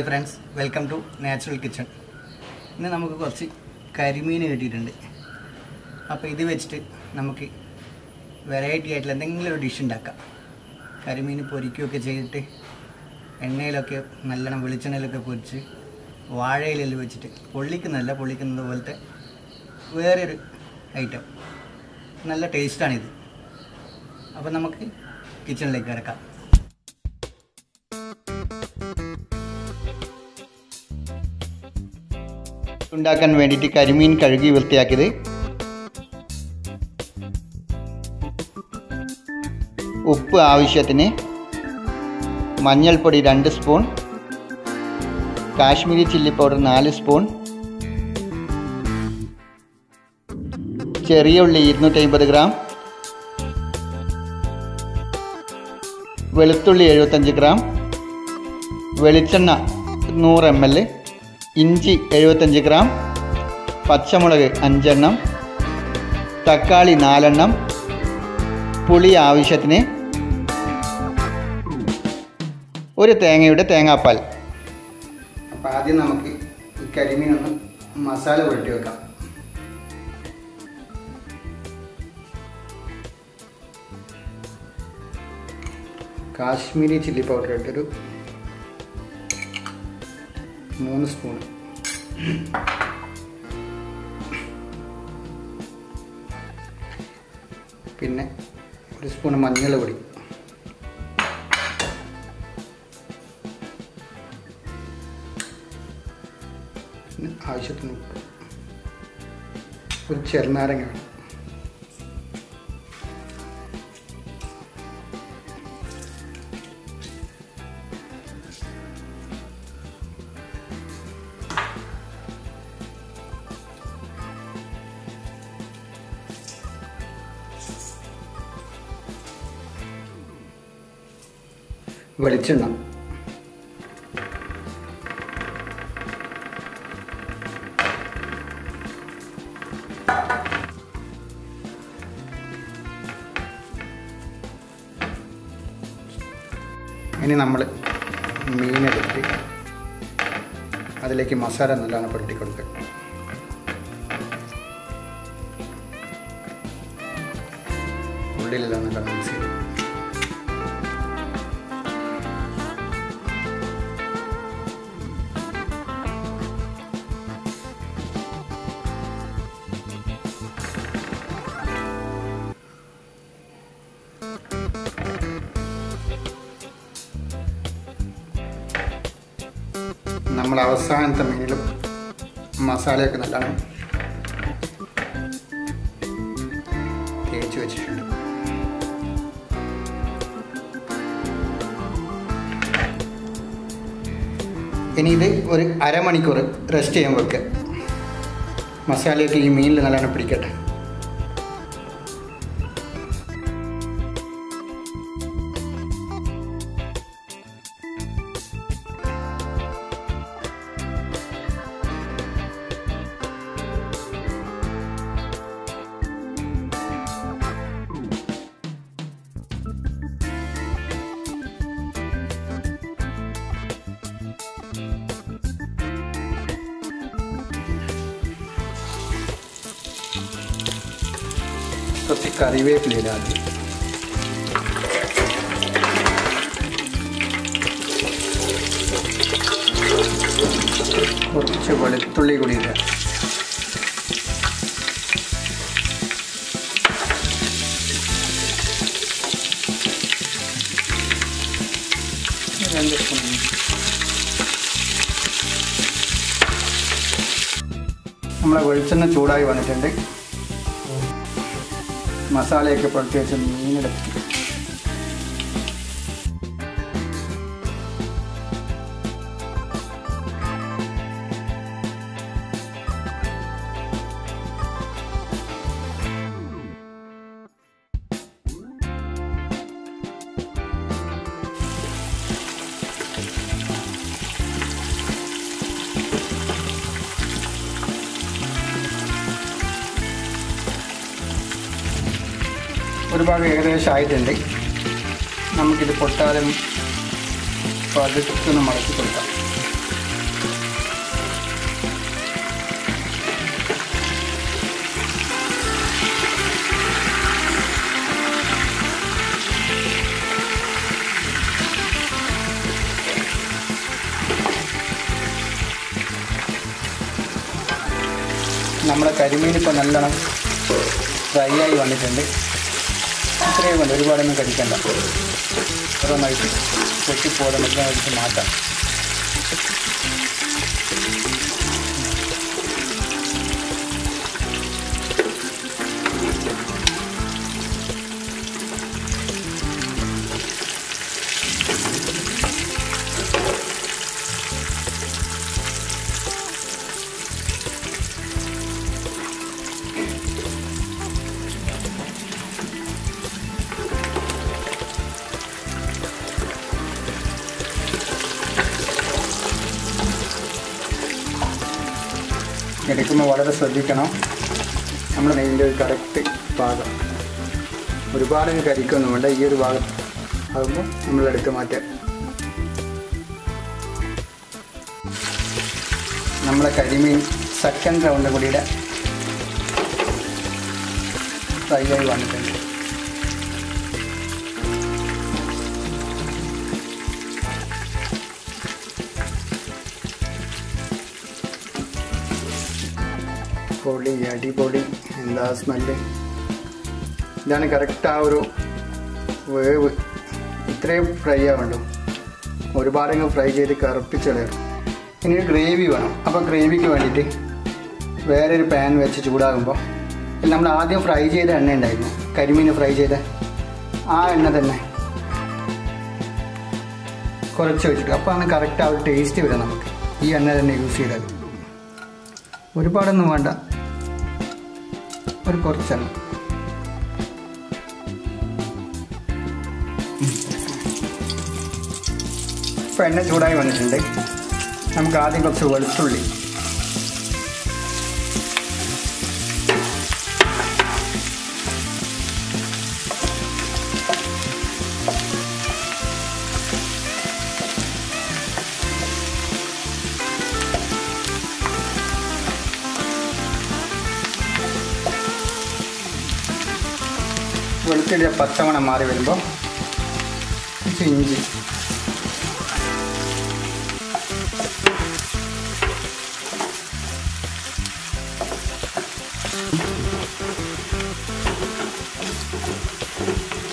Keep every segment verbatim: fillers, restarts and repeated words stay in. Hi friends, welcome to Natural Kitchen. We have a curry meal. We variety of dish. Curry meal is a very Tundakan Venditi Karimin Karigi will take it. Uppu Avishatine Manjal Podi two spoon, Kashmiri chilli powder four spoon, Cherry Ulli two hundred fifty gram, Veluthulli seventy-five gram, Velichanna one hundred ml. Inchi seventy-five gram, Pachamulaga Anjanam, Takali Nalanam, Puli Avishatne, Uritang, Utangapal. Padinamaki, Academy Masala Vertioca. Kashmiri chili powder. three spoon pinne one spoon manjal podi pinne aavasyathinu oru chernaranga വെളിച്ചെണ്ണ ഇനി നമ്മൾ മീൻ എടുത്ത് അതിലേക്ക് മസാല നല്ലോണം പുരട്ടി കൊടുക്കുക ഉള്ളിലെല്ലാം നല്ല mix ചെയ്യും നമ്മൾ അവസാനത്തെ മീനിലും മസാലയൊക്കെ നല്ലോണം തേച്ച് വെച്ചിട്ടുണ്ട് ഇനി ഇത് ഒരു അരമണിക്കൂർ റെസ്റ്റ് ചെയ്യാൻ വെക്കുക മസാലയൊക്കെ ഈ മീനിൽ നല്ലോണം പിടിക്കട്ടെ सबसे कारीवे प्लेट आ गई। और पीछे बड़े तुल्ले गुड़ी है। हमारा वर्ल्ड ना छोड़ा ही बने थे ना। Masala ke purchase some mean it. ഒരു ഭാഗം ഏകദേശം ആയിട്ടുണ്ട് നമുക്കിത് പൊട്ടാതെ പതുക്കെ ഒന്ന് മടക്കി കൊടുക്കാം നമ്മുടെ കരിമീൻ ഇപ്പോൾ നല്ലോണം ഫ്രൈ ആയി വന്നിട്ടുണ്ട്. ഇത്രയും കൊണ്ട് ഒരുപാടൊന്നും കടിക്കണ്ട, ഓരോന്നായിട്ട് പൊട്ടിപ്പോലെ മറ്റൊന്നായിട്ട് മാറ്റാം. എടുക്കുമ്പോൾ വളരെ ശ്രദ്ധിക്കണം, നമ്മൾ നെയ്യിൻ്റെ ഒരു കറക്റ്റ് ഭാഗം, ഒരുപാട് കരിക്കൊന്നും വേണ്ട, ഈ ഒരു ഭാഗം ആകുമ്പോൾ നമ്മളെടുത്ത് മാറ്റാം. നമ്മളെ കരിമീൻ സെക്കൻഡ് റൗണ്ട് കൂടിയുടെ ഫ്രൈ ആയി വന്നിട്ടുണ്ട്. പൊടി അടിപൊടി, എന്താ സ്മെല്ല്! ഇതാണ് കറക്റ്റ് ആ ഒരു വേവ്. ഇത്രയും ഫ്രൈ ആവുള്ളൂ, ഒരുപാടങ്ങ് ഫ്രൈ ചെയ്ത് കറുപ്പിച്ചെടുക്കും. ഇനി ഒരു ഗ്രേവി വേണം. അപ്പോൾ ഗ്രേവിക്ക് വേണ്ടിയിട്ട് വേറൊരു പാൻ വെച്ച് ചൂടാകുമ്പോൾ നമ്മൾ ആദ്യം ഫ്രൈ ചെയ്ത എണ്ണ ഉണ്ടായിരുന്നു, കരിമീൻ ഫ്രൈ ചെയ്ത ആ എണ്ണ തന്നെ കുറച്ച് വെച്ചിട്ട്, അപ്പോൾ ആണ് കറക്റ്റ് ആ ഒരു ടേസ്റ്റ് വരാം. നമുക്ക് ഈ എണ്ണ തന്നെ യൂസ് ചെയ്താൽ ഒരുപാടൊന്നും വേണ്ട, ഒരു കുറച്ചെണ്ണ. ഇപ്പം എണ്ണ ചൂടായി വന്നിട്ടുണ്ട്. നമുക്ക് ആദ്യം കുറച്ച് വെളുത്തുള്ളി, വെളുത്തുള്ളിയ പച്ചമണം മാറി വരുമ്പോൾ ഇഞ്ചി,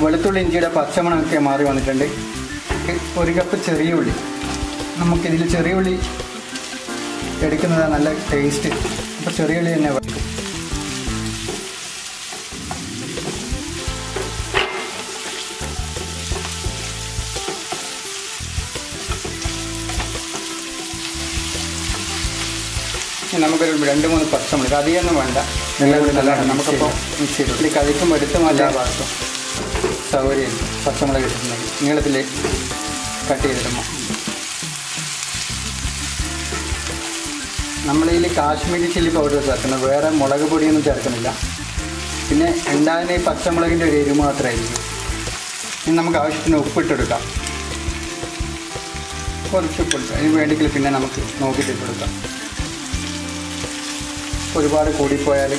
വെളുത്തുള്ളി ഇഞ്ചിയുടെ പച്ചമണമൊക്കെ മാറി വന്നിട്ടുണ്ട്. ഒരു കപ്പ് ചെറിയ ഉള്ളി, നമുക്കിതിൽ ചെറിയ ഉള്ളി എടുക്കുന്നതാണ് നല്ല ടേസ്റ്റ്. അപ്പോൾ ചെറിയ ഉള്ളി തന്നെ വരും. നമുക്കൊരു രണ്ട് മൂന്ന് പച്ചമുളക്, അധികമൊന്നും വേണ്ട, നല്ലതാണ്. നമുക്കപ്പോൾ മിക്സ് ചെയ്തു ഇതിൽ കഴിക്കുമ്പോൾ എടുത്തും എല്ലാ ഭാഗത്തും സൗകര്യം പച്ചമുളക് കിട്ടുന്നുണ്ടെങ്കിൽ നീളത്തിൽ കട്ട് ചെയ്തിടുമ്പോൾ. നമ്മളിതിൽ കാശ്മീരി ചില്ലി പൗഡർ ചേർക്കുന്നത്, വേറെ മുളക് പൊടിയൊന്നും ചേർക്കുന്നില്ല. പിന്നെ ഉണ്ടാകുന്ന ഈ പച്ചമുളകിൻ്റെ ഒരു എരിവ് മാത്രമായിരിക്കും. ഇനി നമുക്ക് ആവശ്യത്തിന് ഉപ്പിട്ടെടുക്കാം, കുറച്ച് ഉപ്പിട്ട്, അതിന് വേണ്ടിയെങ്കിൽ പിന്നെ നമുക്ക് നോക്കിയിട്ട് ഇട്ടെടുക്കാം. ഒരുപാട് കൂടിപ്പോയാൽ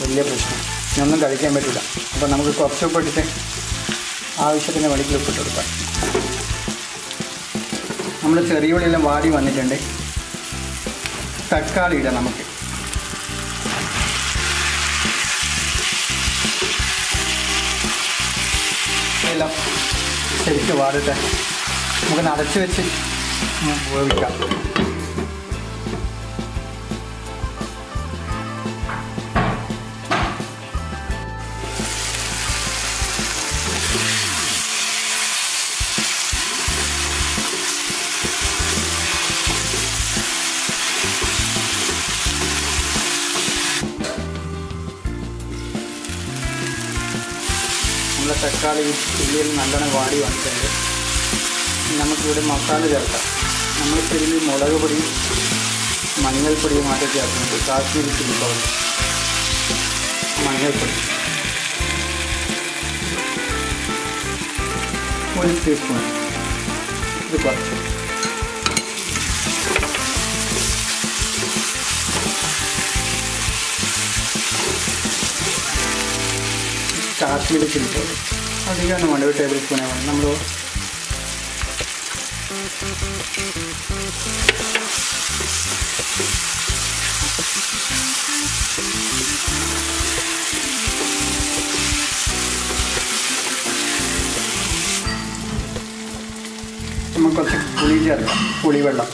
വലിയ പ്രശ്നം, ഇതൊന്നും കഴിക്കാൻ പറ്റില്ല. അപ്പോൾ നമുക്ക് കുറച്ച് ഉപ്പിട്ടിട്ട് ആവശ്യത്തിന് വഴിക്ക് ഉപ്പിട്ട് കൊടുക്കാം. നമ്മൾ ചെറിയ ഉള്ളിയെല്ലാം വാടി വന്നിട്ടുണ്ട്. തക്കാളി ഇടാം. നമുക്ക് എല്ലാം ശരിക്ക് വാടിട്ട് നമുക്ക് നടച്ച് വെച്ച് വേവിക്കാം. നമ്മുടെ തക്കാളി ഉള്ളിയിൽ നല്ലോണം വാടി വന്നിട്ടുണ്ട്. നമുക്കിവിടെ മസാല ചേർക്കാം. നമ്മൾ ഇതിൽ മുളക് പൊടിയും മഞ്ഞൾപ്പൊടിയും മാത്രം ചേർക്കുന്നത്, കാശ്മീരി ചില്ലി പൗഡർ, മഞ്ഞൾപ്പൊടി ഒരു ടീസ്പൂൺ, ഇത് കുറച്ച് കാശ്മീരി ചില്ലി പൗഡർ, അധികമൊന്നും വേണ്ട, ഒരു ടേബിൾ സ്പൂണേ വേണം. നമ്മൾ നമുക്ക് പുളി ചേർക്കാം, പുളിവെള്ളം.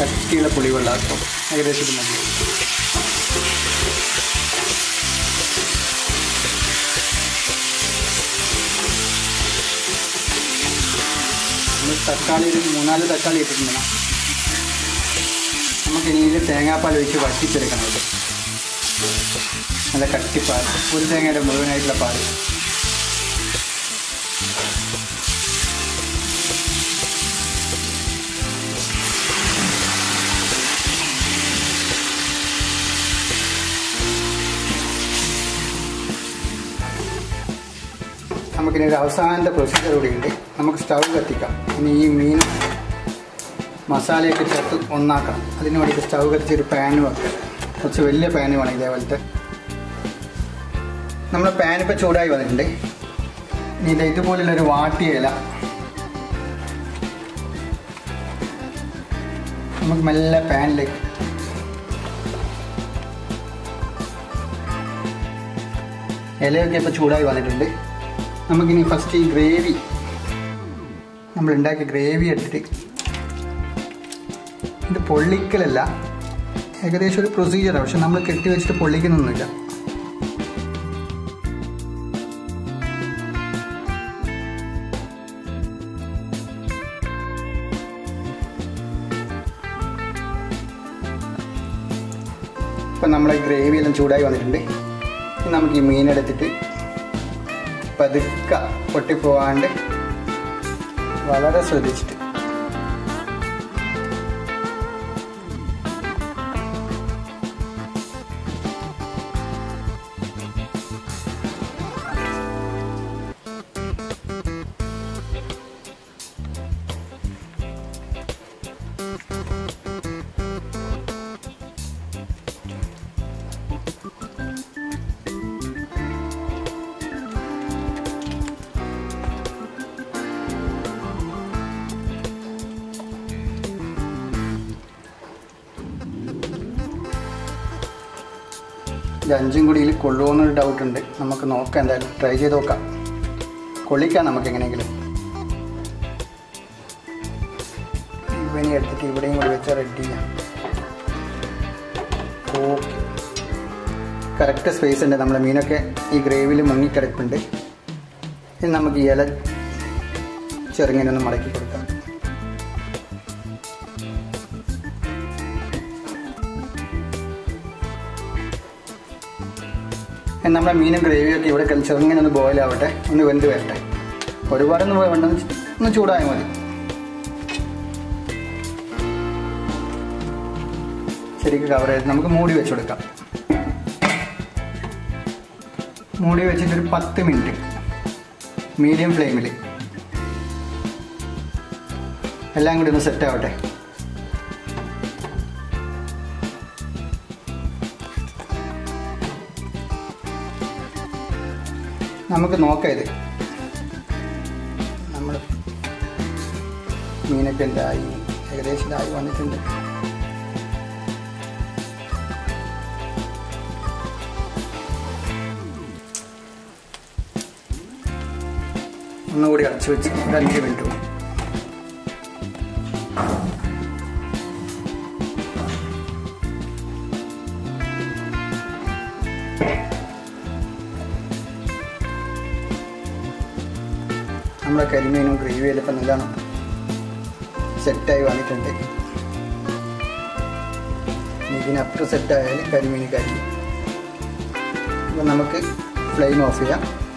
കട്ടിയുള്ള പുളിവെള്ളം ആക്കും, ഏകദേശം മതി. തക്കാളി ഒരു മൂന്നാല് തക്കാളി ഇട്ടിട്ടുണ്ടെങ്കിൽ നമുക്ക് ഇനിയിൽ തേങ്ങാപ്പാൽ ഒഴിച്ച് വറ്റിച്ചെടുക്കണത്. നല്ല കട്ടിപ്പാൽ, ഒരു തേങ്ങയുടെ മുഴുവനായിട്ടുള്ള പാൽ. നമുക്കിനൊരു അവസാനത്തെ പ്രൊസീജർ കൂടിയുണ്ട്. നമുക്ക് സ്റ്റൗ കത്തിക്കാം. ഇനി ഈ മീൻ മസാലയൊക്കെ ചേർത്ത് ഒന്നാക്കണം. അതിന് വേണ്ടിയിട്ട് സ്റ്റൗ കത്തിച്ചൊരു പാന് വെക്കാം. കുറച്ച് വലിയ പാന് വേണം. ഇതേപോലത്തെ നമ്മുടെ പാൻ ഇപ്പോൾ ചൂടായി വന്നിട്ടുണ്ട്. ഇനി ഇത് ഇതുപോലുള്ളൊരു വാട്ടിയ ഇല നമുക്ക് മെല്ലെ പാനിലേക്ക് ഇലയൊക്കെ ഇപ്പോൾ ചൂടായി വന്നിട്ടുണ്ട്. നമുക്കിനി ഫസ്റ്റ് ഈ ഗ്രേവി നമ്മളുണ്ടാക്കിയ ഗ്രേവി എടുത്തിട്ട് ഇത് പൊള്ളിക്കലല്ല, ഏകദേശം ഒരു പ്രൊസീജിയറാണ്. പക്ഷെ നമ്മൾ കെട്ടി വെച്ചിട്ട് പൊള്ളിക്കുന്നൊന്നുമില്ല. ഇപ്പം നമ്മളെ ഗ്രേവിയെല്ലാം ചൂടായി വന്നിട്ടുണ്ട്. നമുക്ക് ഈ മീനെടുത്തിട്ട് പതുക്കെ പൊട്ടിപ്പോവാണ്ട് വളരെ ശ്രദ്ധിച്ചിട്ട് അഞ്ചും കൂടിയിൽ കൊള്ളുമെന്നൊരു ഡൗട്ടുണ്ട്. നമുക്ക് നോക്കാം, എന്തായാലും ട്രൈ ചെയ്ത് നോക്കാം. കൊള്ളിക്കാം നമുക്ക് എങ്ങനെയെങ്കിലും. ഇവനെ എടുത്തിട്ട് ഇവിടെയും കൂടി വെച്ചാൽ റെഡി ചെയ്യാം. ഓക്കെ, കറക്റ്റ് സ്പേസ് ഉണ്ട്. നമ്മളെ മീനൊക്കെ ഈ ഗ്രേവിയിൽ മുങ്ങിക്കിടക്കുന്നുണ്ട്. ഇനി നമുക്ക് ഇല ചെറുങ്ങനൊന്ന് മടക്കി കൊടുക്കാം. നമ്മുടെ മീനും ഗ്രേവിയൊക്കെ ഇവിടെ ചെറുങ്ങനെ ഒന്ന് ബോയിലാവട്ടെ, ഒന്ന് വെന്ത് വരട്ടെ. ഒരുപാടൊന്നും വേണ്ട, ഒന്ന് ചൂടായ മതി. ശരിക്കും കവർ ചെയ്ത് നമുക്ക് മൂടി വെച്ച് കൊടുക്കാം. മൂടി വെച്ചിട്ടൊരു പത്ത് മിനിറ്റ് മീഡിയം ഫ്ലെയിമിൽ എല്ലാം കൂടി ഒന്ന് സെറ്റാവട്ടെ. നമുക്ക് നോക്കാം ഇത് നമ്മൾ മീനൊക്കെ എന്തായി, ഏകദേശം ഇതായി വന്നിട്ടുണ്ട്. ഒന്നുകൂടി അടച്ചു വെച്ച് ഒരു അഞ്ച് മിനിറ്റ് നമ്മുടെ കരിമീനും ഗ്രേവിയിലും ഇപ്പം നല്ലോണം സെറ്റായി വന്നിട്ടുണ്ട്. ഇതിനപ്പുറം സെറ്റായാൽ കരിമീൻ കരി. അപ്പം നമുക്ക് ഫ്ലെയിം ഓഫ് ചെയ്യാം.